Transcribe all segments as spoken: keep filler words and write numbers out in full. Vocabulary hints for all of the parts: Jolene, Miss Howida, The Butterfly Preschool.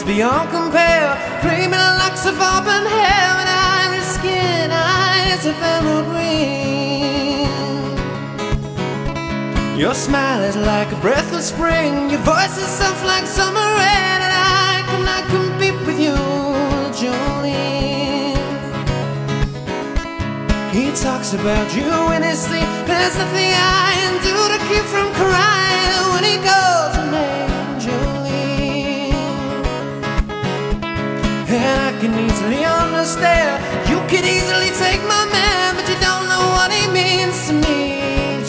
is beyond compare. Flaming locks of auburn hair and iris skin, eyes of emerald green. Your smile is like a breath of spring, your voice is soft like summer air, and I cannot compete with you, Jolene. He talks about you in his sleep, there's nothing I can do to keep from crying when he calls your name, Jolene. And I can easily understand, you could easily take my man, but you don't know what he means to me,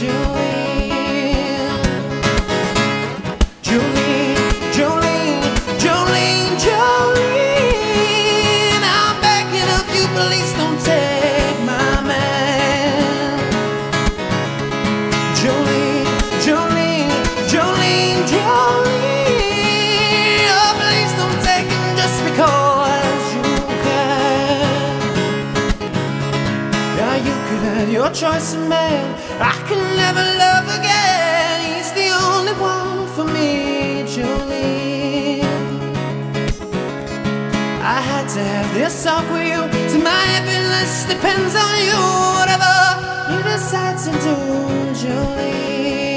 Jolene. Jolene, Jolene, Jolene, Jolene, I'm begging of you, please don't take my man. Jolene, Jolene, Jolene, Jolene, oh please don't take him just because you can. Yeah, you could have your choice of man, I can never love again, he's the only one for me, Jolene. I had to have this talk with you, so my happiness depends on you, whatever you decide to do, Jolene.